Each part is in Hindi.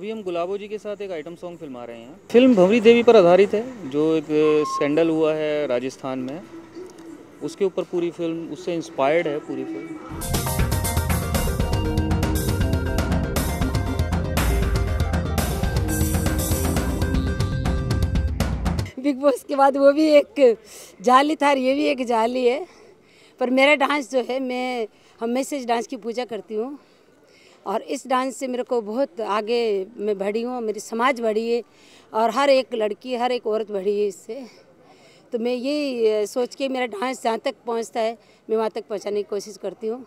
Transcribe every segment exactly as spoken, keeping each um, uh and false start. अभी हम गुलाबो जी के साथ एक आइटम सॉन्ग फिल्मा रहे हैं। फिल्म भंवरी देवी पर आधारित है, जो एक स्कैंडल हुआ है राजस्थान में, उसके ऊपर पूरी फिल्म, उससे इंस्पायर्ड है पूरी फिल्म। बिग बॉस के बाद वो भी एक जाली था, ये भी एक जाली है, पर मेरा डांस जो है, मैं हमेशा इस डांस की पूजा करती हूँ और इस डांस से मेरे को बहुत आगे मैं बढ़ी हूँ, मेरी समाज बढ़ी है और हर एक लड़की, हर एक औरत बढ़ी है इससे। तो मैं ये सोच के मेरा डांस जहाँ तक पहुँचता है मैं वहाँ तक पहुँचाने की कोशिश करती हूँ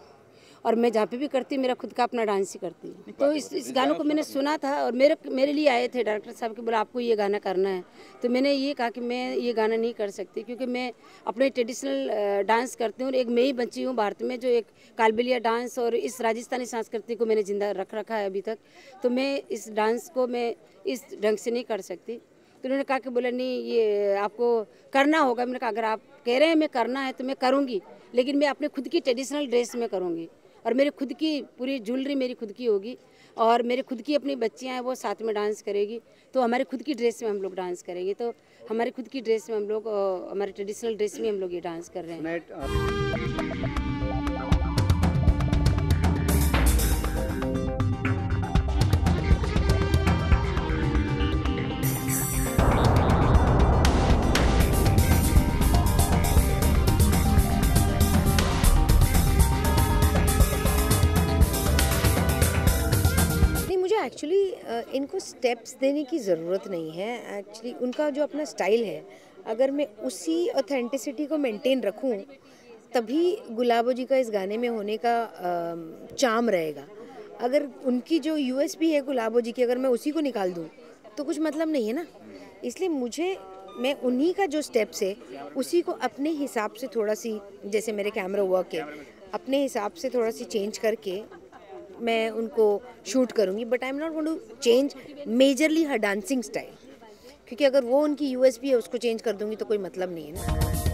और मैं जहाँ पे भी करती हूँ मेरा खुद का अपना डांस ही करती हूँ। तो इस इस गानों को मैंने सुना था और मेरे मेरे लिए आए थे डायरेक्टर साहब के, बोला आपको ये गाना करना है, तो मैंने ये कहा कि मैं ये गाना नहीं कर सकती क्योंकि मैं अपने ट्रेडिशनल डांस करती हूँ और एक मैं ही बची हूँ भारत में जो एक कालबेलिया डांस और इस राजस्थानी संस्कृति को मैंने जिंदा रख रखा है अभी तक, तो मैं इस डांस को मैं इस ढंग से नहीं कर सकती। तो उन्होंने कहा कि बोला नहीं ये आपको करना होगा। मैंने कहा अगर आप कह रहे हैं मैं करना है तो मैं करूँगी, लेकिन मैं अपने खुद की ट्रेडिशनल ड्रेस में करूँगी और मेरी खुद की पूरी ज्वेलरी मेरी खुद की होगी और मेरे खुद की अपनी बच्चियां हैं वो साथ में डांस करेगी, तो हमारे खुद की ड्रेस में हम लोग डांस करेंगे। तो हमारे खुद की ड्रेस में हम लोग, हमारे ट्रेडिशनल ड्रेस में हम लोग ये डांस कर रहे हैं। एक्चुअली इनको स्टेप्स देने की ज़रूरत नहीं है, एक्चुअली उनका जो अपना स्टाइल है, अगर मैं उसी ऑथेंटिसिटी को मेंटेन रखूं तभी गुलाबो जी का इस गाने में होने का चार्म रहेगा। अगर उनकी जो यूएसपी है गुलाबो जी की, अगर मैं उसी को निकाल दूं तो कुछ मतलब नहीं है ना। इसलिए मुझे, मैं उन्हीं का जो स्टेप्स है उसी को अपने हिसाब से थोड़ा सी, जैसे मेरे कैमरा वर्क है, अपने हिसाब से थोड़ा सी चेंज करके मैं उनको शूट करूँगी। But I am not going to change majorly her dancing style, क्योंकि अगर वो उनकी यूएसपी है उसको चेंज कर दूँगी तो कोई मतलब नहीं है ना।